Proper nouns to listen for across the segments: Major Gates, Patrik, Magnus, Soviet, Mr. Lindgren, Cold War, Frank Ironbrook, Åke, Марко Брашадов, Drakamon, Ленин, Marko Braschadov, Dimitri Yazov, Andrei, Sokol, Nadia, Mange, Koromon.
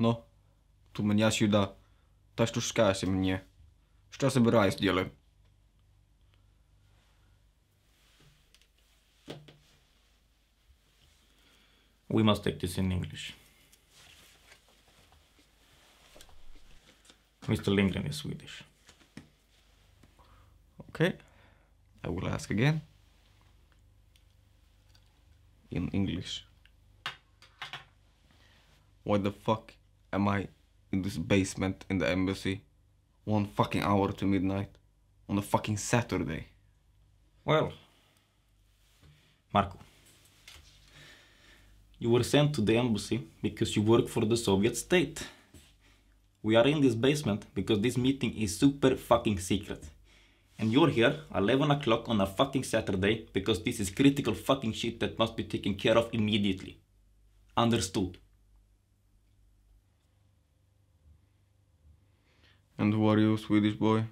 Ну, ты меня сюда. Так что скажи мне, что собираюсь делать? We must take this in English. Mr. Lindgren is Swedish. Okay, I will ask again. In English. Why the fuck am I in this basement in the embassy 1 fucking hour to midnight on a fucking Saturday? Well, Marko, you were sent to the embassy because you work for the Soviet state. We are in this basement because this meeting is super fucking secret. And you're here 11 o'clock on a fucking Saturday because this is critical fucking shit that must be taken care of immediately. Understood? And who are you, Swedish boy?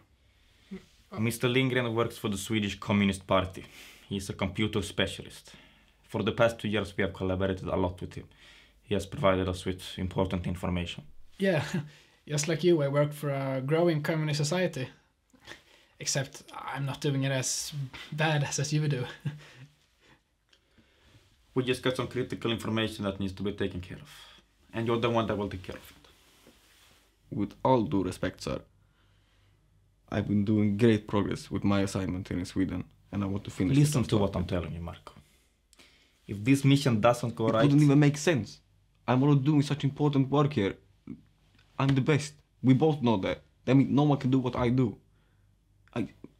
Mr. Lindgren works for the Swedish Communist Party. He is a computer specialist. For the past 2 years we have collaborated a lot with him. He has provided us with important information. Yeah, just like you, I work for a growing communist society. Except I'm not doing it as bad as you do. We just got some critical information that needs to be taken care of. And you're the one that will take care of it. With all due respect, sir, I've been doing great progress with my assignment here in Sweden, and I want to finish. Listen to what I'm telling you, Marko. If this mission doesn't go right... It wouldn't even make sense. I'm already doing such important work here. I'm the best. We both know that. That means no one can do what I do.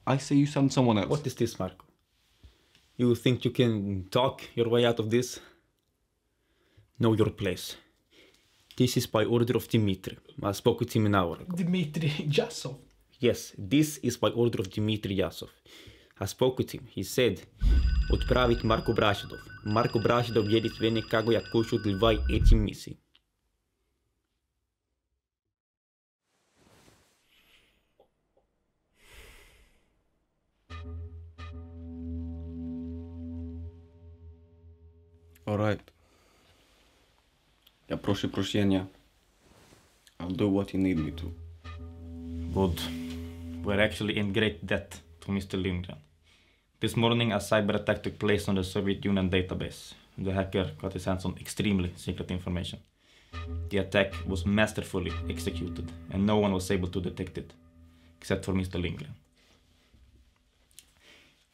I say you send someone else. What is this, Marko? You think you can talk your way out of this? Know your place. This is by order of Dimitri. I spoke with him an hour ago. Dimitri Yazov? Yes, this is by order of Dimitri Yazov. I spoke with him. He said, "Отправить Марко Брашадов. Марко Брашадов едет в Никагу, я хочу две эти миссии." Alright. Я прошу прощения. I'll do what you need me to. Good. We're actually in great debt to Mr. Lindgren. This morning a cyber attack took place on the Soviet Union database. The hacker got his hands on extremely secret information. The attack was masterfully executed and no one was able to detect it, except for Mr. Lindgren.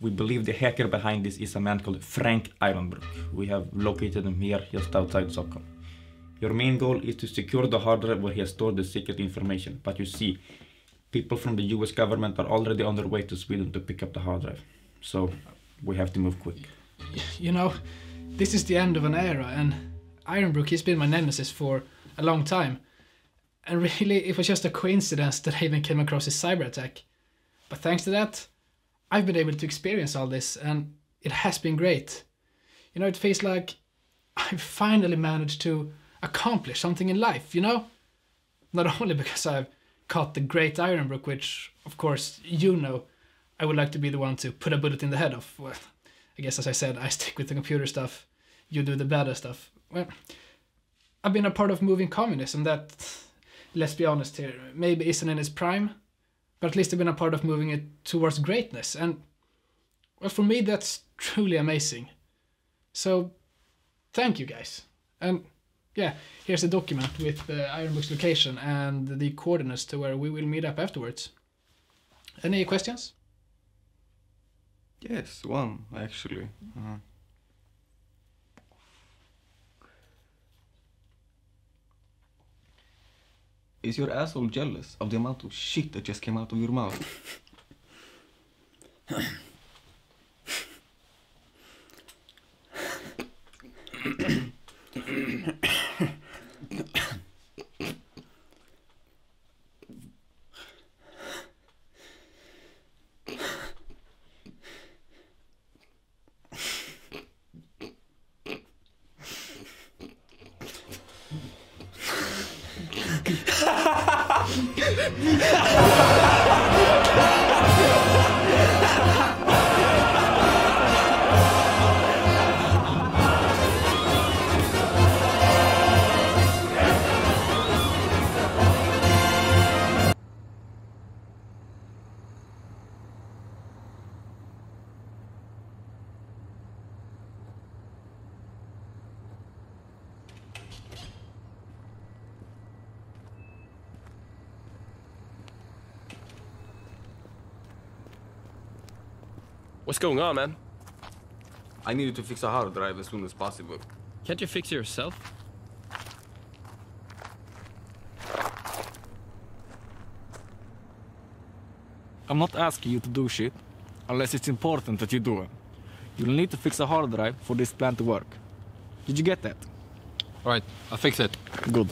We believe the hacker behind this is a man called Frank Ironbrook. We have located him here, just outside Sokol. Your main goal is to secure the hard drive where he has stored the secret information. But you see, people from the US government are already on their way to Sweden to pick up the hard drive. So we have to move quick. You know, this is the end of an era, and Ironbrook, he's been my nemesis for a long time. And really, it was just a coincidence that I even came across his cyber attack. But thanks to that, I've been able to experience all this, and it has been great. You know, it feels like I've finally managed to accomplish something in life, you know? Not only because I've caught the great Ironbrook, which, of course, you know, I would like to be the one to put a bullet in the head of. Well, I guess, as I said, I stick with the computer stuff, you do the badass stuff. Well, I've been a part of moving communism that, let's be honest here, maybe isn't in its prime. But at least I've been a part of moving it towards greatness, and well, for me that's truly amazing. So thank you guys. And yeah, here's the document with Ironbrook's location and the coordinates to where we will meet up afterwards. Any questions? Yes, one actually. Is your asshole jealous of the amount of shit that just came out of your mouth? What's going on, man? I needed to fix a hard drive as soon as possible. Can't you fix it yourself? I'm not asking you to do shit, unless it's important that you do it. You'll need to fix a hard drive for this plan to work. Did you get that? Alright, I'll fix it. Good.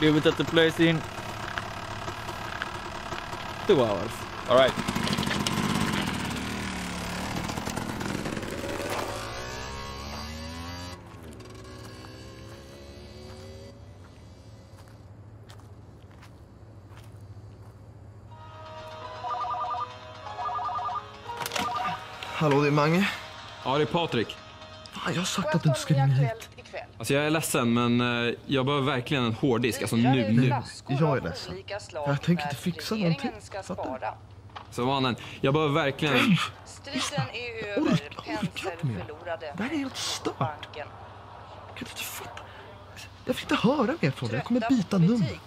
We will at the place in 2 hours. All right. Hallå, det är Mange. Ja, det är Patrik. Fan, jag har sagt att du inte ska ringa hit. Alltså jag är ledsen, men jag behöver verkligen en hårddisk, alltså nu. Jag är ledsen. Jag tänker inte fixa någonting. Fattar du? Så mannen, jag behöver verkligen... Striden är över, penser förlorade. Det här är helt stört. Jag kan inte fatta. Jag får inte höra mer från dig, jag kommer byta nummer.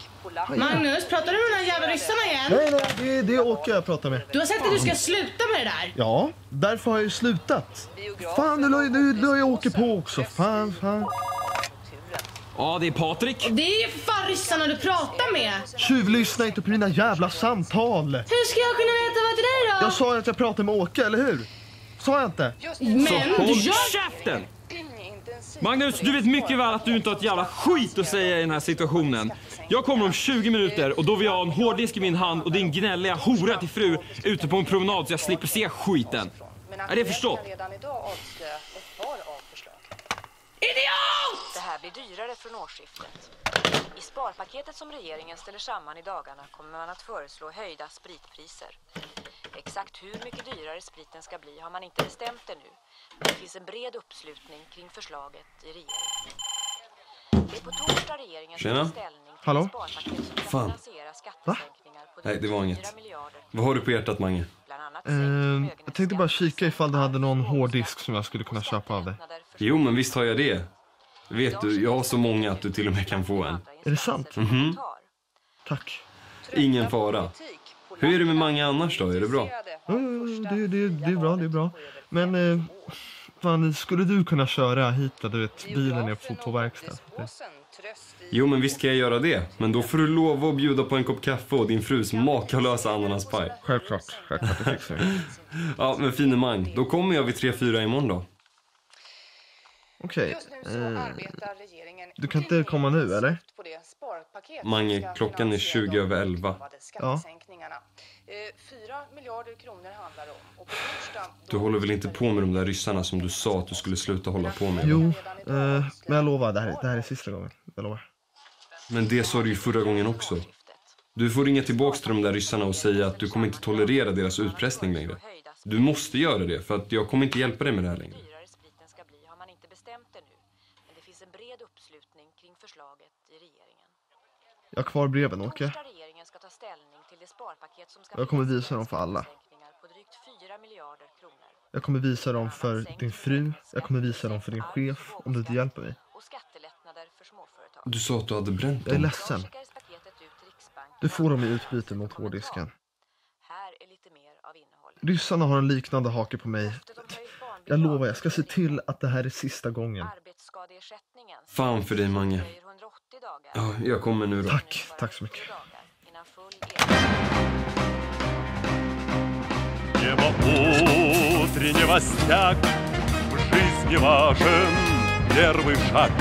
Magnus, pratar du med de jävla ryssarna igen? Nej, det är Åke jag pratar med. Du har sagt att du ska sluta med det där. Ja, därför har jag ju slutat. Fan, nu jag Åke på också. Fan. Ja, det är Patrik. Det är ju fan ryssarna du pratar med. Tjuvlyssna inte på mina jävla samtal. Hur ska jag kunna veta vad det är då? Jag sa att jag pratade med Åke, eller hur? Sa jag inte? Men du gör käften! Magnus, du vet mycket väl att du inte har ett jävla skit att säga i den här situationen. Jag kommer om 20 minuter och då vill jag ha en hårddisk i min hand och din gnälliga hora till fru ute på en promenad så jag slipper se skiten. Är det förstått? Idiot! Det här blir dyrare från årsskiftet. I sparpaketet som regeringen ställer samman i dagarna kommer man att föreslå höjda spritpriser. Exakt hur mycket dyrare spriten ska bli har man inte bestämt det nu. Det finns en bred uppslutning kring förslaget i regeringen. Det är på torsdag regeringen tar ställning till ett sparpaket som kan finansiera skattesänkningar på 4 miljarder. Vad har du på hjärtat, Mange? Jag tänkte bara kika ifall du hade någon hårddisk som jag skulle kunna köpa av dig. Jo, men visst har jag det. Vet du, jag har så många att du till och med kan få en. Är det sant? Mm-hmm. Tack. Ingen fara. Hur är det med Mange annars då? Är det bra? Det är bra. Men fan, skulle du kunna köra hit där du vet bilen är på verkstad? Jo, men visst ska jag göra det. Men då får du lova att bjuda på en kopp kaffe och din frus makalösa ananaspaj. Självklart, det fixar jag. Ja, men fine Mang. Då kommer jag vid 3-4 imorgon då. Okej. Du kan inte komma nu, eller? Mange, klockan är 20 över 11. Ja. 4 miljarder kronor handlar om. Du håller väl inte på med de där ryssarna som du sa att du skulle sluta hålla på med? Jo, men jag lovar, det här är sista gången. Jag lovar. Men det sa du ju förra gången också. Du får ringa tillbaka till de där ryssarna och säga att du kommer inte tolerera deras utpressning längre. Du måste göra det, för att jag kommer inte hjälpa dig med det här längre. Jag har kvar breven, Åke. Jag kommer visa dem för alla. Jag kommer visa dem för din fru. Jag kommer visa dem för din chef om du inte hjälper mig. Du sa att du hade bränt dem. Jag är ledsen. Du får dem i utbyte mot hårddisken. Ryssarna har en liknande hake på mig. Jag lovar, jag ska se till att det här är sista gången. Fan för dig, Mange. Ja, jag kommer nu då. Tack så mycket. Небо утреннего стяг, в жизни важен первый шаг.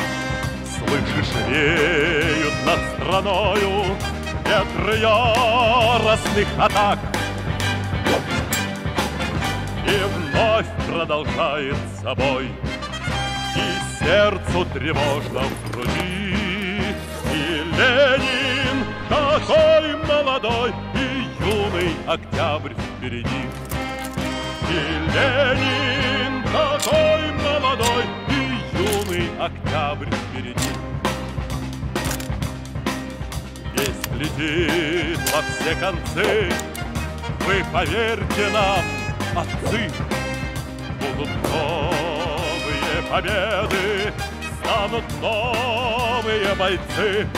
Слышишь, веют над страною ветры яростных атак. И вновь продолжается бой, и сердцу тревожно в груди. И Ленин такой молодой, и юный октябрь впереди. И Ленин такой молодой, и юный октябрь впереди. Весь летит во все концы. Вы поверьте нам, отцы, будут новые победы, станут новые бойцы.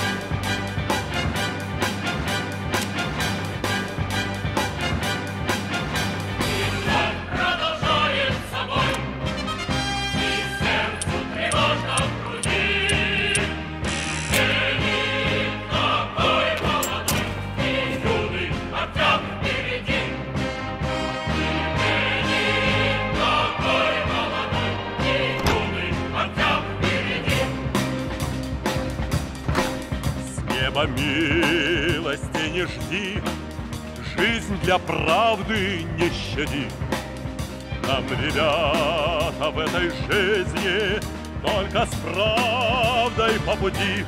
Милости не жди, жизнь для правды не щади. Нам, ребята, в этой жизни только с правдой по пути.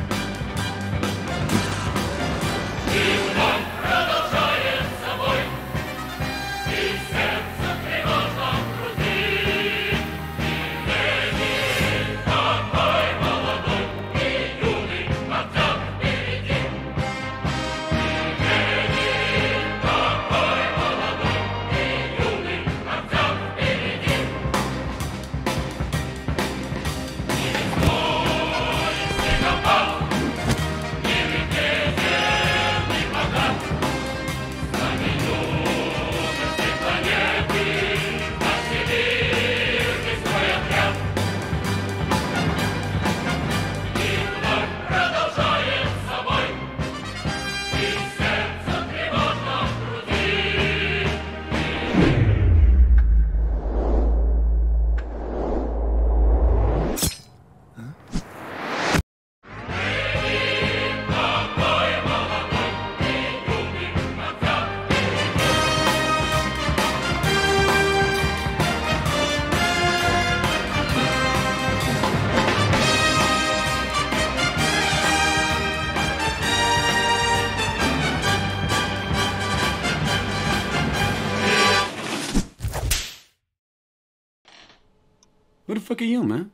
Who the fuck are you, man?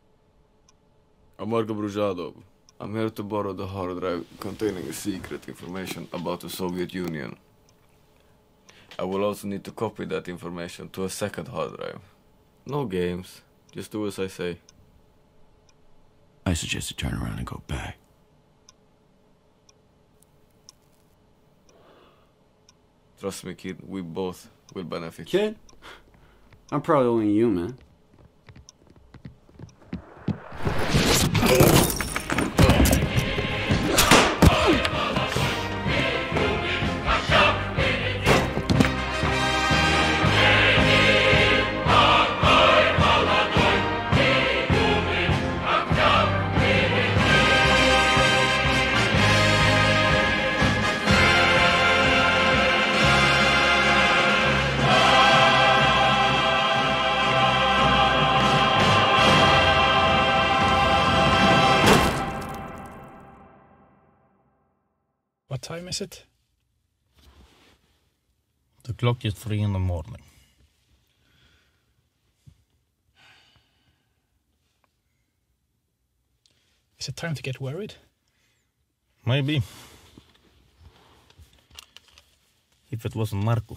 I'm Marko Braschadov. I'm here to borrow the hard drive containing secret information about the Soviet Union. I will also need to copy that information to a second hard drive. No games. Just do as I say. I suggest you turn around and go back. Trust me, kid. We both will benefit. Kid? I'm proud of you, man. What time is it? The clock is 3 in the morning. Is it time to get worried? Maybe. If it wasn't Marko.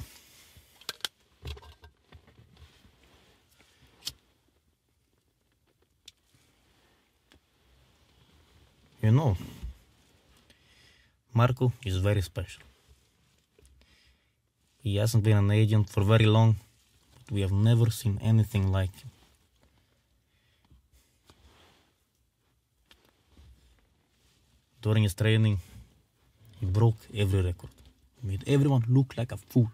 You know, Marko is very special. He hasn't been an agent for very long, but we have never seen anything like him. During his training, he broke every record. He made everyone look like a fool,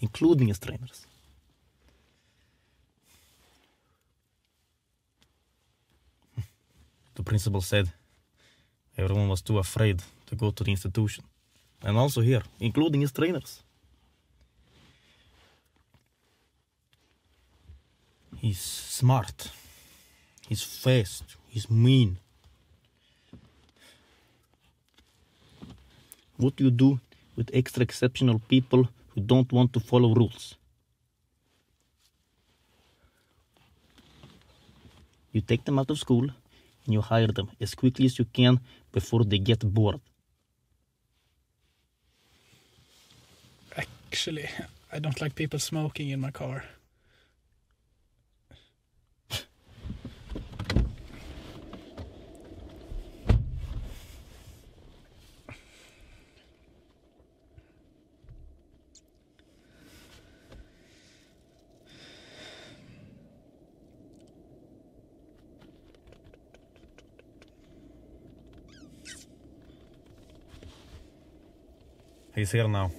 including his trainers. The principal said everyone was too afraid to go to the institution, and also here, including his trainers. He's smart, he's fast, he's mean. What do you do with extra exceptional people who don't want to follow rules? You take them out of school and you hire them as quickly as you can before they get bored. Actually, I don't like people smoking in my car. He's here now.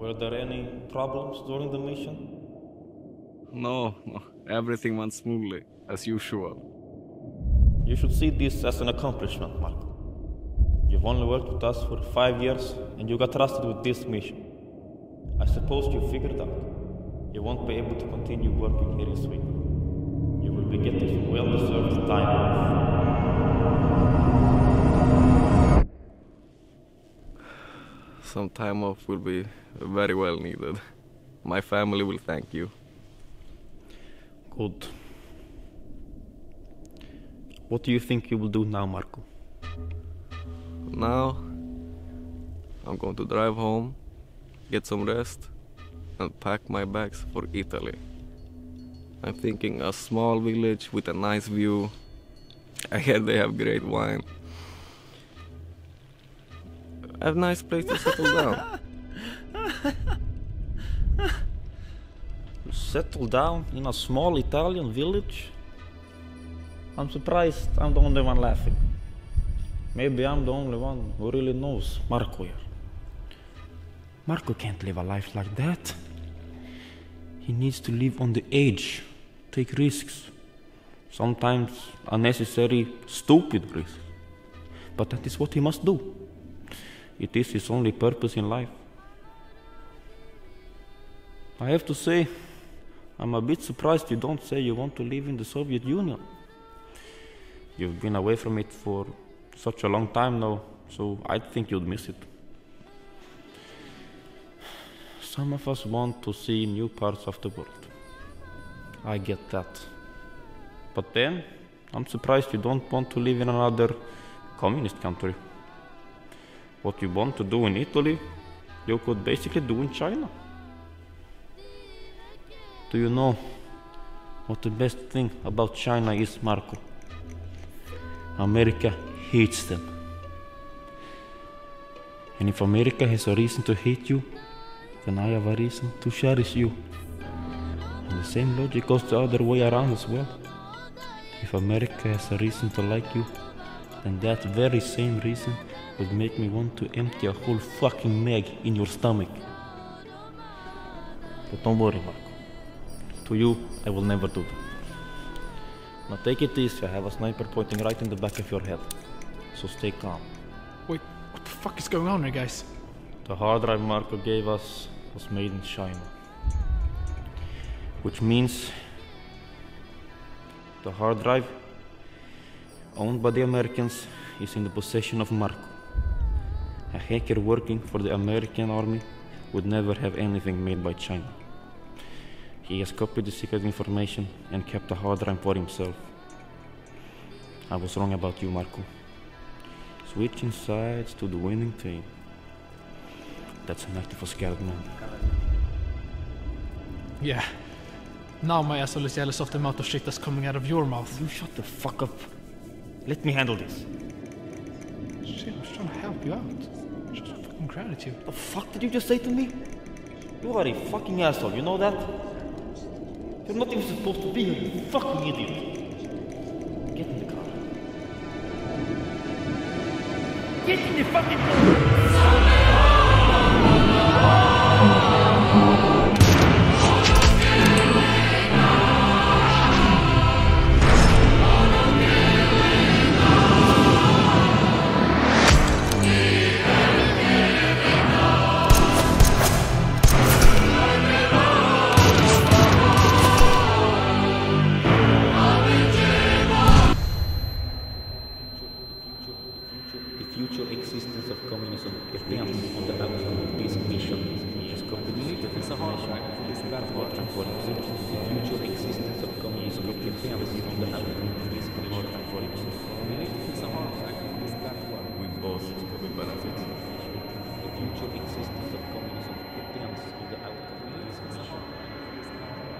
Were there any problems during the mission? No, everything went smoothly, as usual. You should see this as an accomplishment, Marko. You've only worked with us for 5 years, and you got trusted with this mission. I suppose you figured out you won't be able to continue working here in Sweden. You will be getting well-deserved time off. Some time off will be very well needed. My family will thank you. Good. What do you think you will do now, Marko? Now, I'm going to drive home, get some rest, and pack my bags for Italy. I'm thinking a small village with a nice view. I hear they have great wine. I have a nice place to settle down. Settle down in a small Italian village? I'm surprised I'm the only one laughing. Maybe I'm the only one who really knows Marko here. Marko can't live a life like that. He needs to live on the edge, take risks. Sometimes unnecessary, stupid risks. But that is what he must do. It is his only purpose in life. I have to say, I'm a bit surprised you don't say you want to live in the Soviet Union. You've been away from it for such a long time now, so I think you'd miss it. Some of us want to see new parts of the world. I get that. But then, I'm surprised you don't want to live in another communist country. What you want to do in Italy, you could basically do in China. Do you know what the best thing about China is, Marko? America hates them. And if America has a reason to hate you, then I have a reason to cherish you. And the same logic goes the other way around as well. If America has a reason to like you, then that very same reason would make me want to empty a whole fucking mag in your stomach. But don't worry, Marko. To you, I will never do that. Now take it easy, I have a sniper pointing right in the back of your head. So stay calm. Wait, what the fuck is going on here, guys? The hard drive Marko gave us was made in China. Which means the hard drive, owned by the Americans, is in the possession of Marko. A hacker working for the American army would never have anything made by China. He has copied the secret information and kept the hard drive for himself. I was wrong about you, Marko. Switching sides to the winning team. That's an act of a scared man. Yeah. Now my asshole is jealous of the amount of shit that's coming out of your mouth. You shut the fuck up. Let me handle this. Shit, I was trying to help you out. Show some fucking gratitude. The fuck did you just say to me? You are a fucking asshole, you know that? You're not even supposed to be here, you fucking idiot! Get in the car. Get in the fucking car! future existence of communism depends on the outcome of this mission. The future existence of communism depends on the outcome of this mission. We both will benefit. The future existence of communism depends on the outcome of this mission.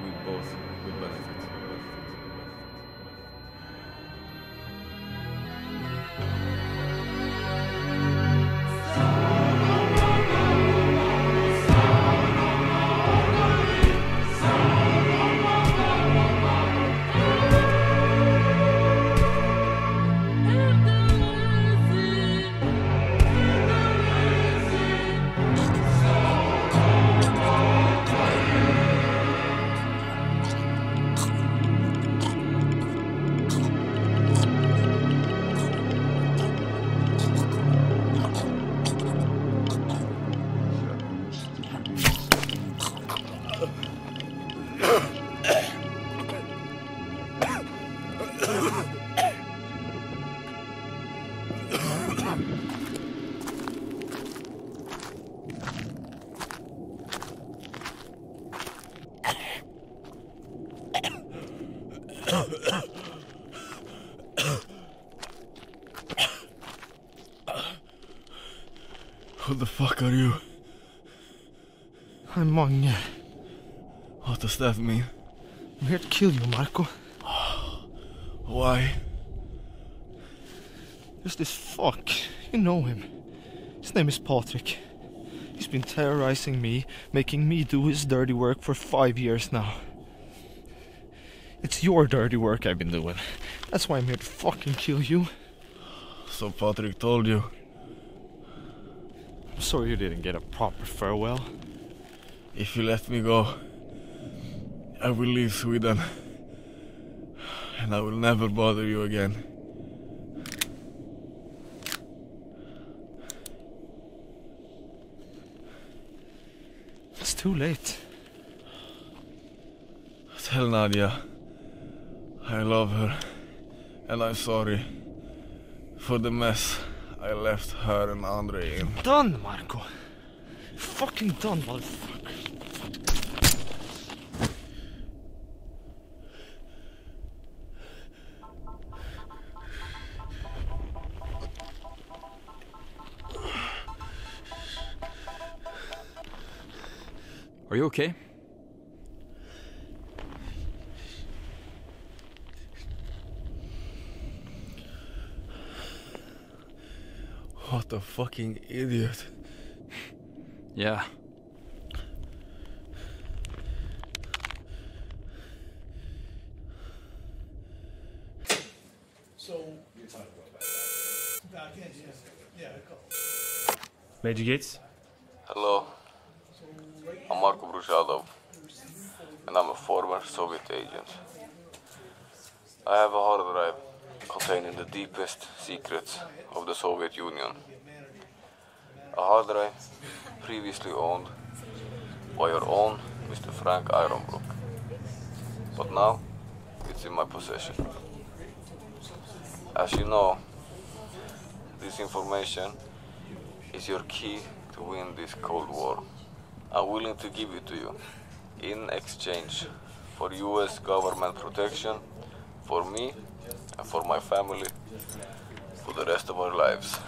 We both will benefit. Who the fuck are you? I'm Mange. What does that mean? I'm here to kill you, Marko. Why? There's this fuck. You know him. His name is Patrik. He's been terrorizing me, making me do his dirty work for 5 years now. It's your dirty work I've been doing. That's why I'm here to fucking kill you. So Patrik told you. I'm sorry you didn't get a proper farewell. If you let me go, I will leave Sweden. And I will never bother you again. It's too late. Tell Nadia. I love her, and I'm sorry for the mess I left her and Andrei in. Done, Marko! Fucking done, motherfucker! Are you okay? What a fucking idiot. Yeah. So you're talking about that. Yeah, Major Gates? Hello. I'm Marko Braschadov, and I'm a former Soviet agent. I have a hard drive containing the deepest secrets of the Soviet Union. A hard drive previously owned by your own Mr. Frank Ironbrook. But now it's in my possession. As you know, this information is your key to win this Cold War. I'm willing to give it to you in exchange for US government protection for me and for my family, for the rest of our lives.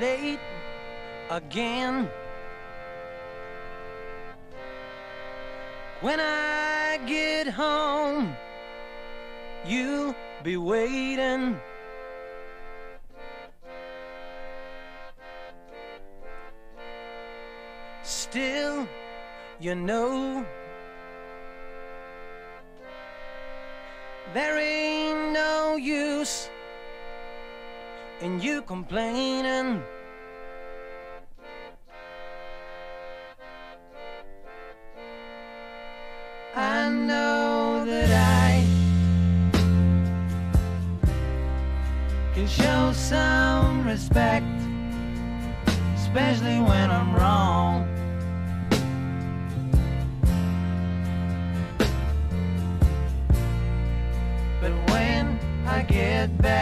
Late again, when I get home, you'll be waiting. Still, you know, there ain't no use in you complaining. know that I can show some respect, especially when I'm wrong. But when I get back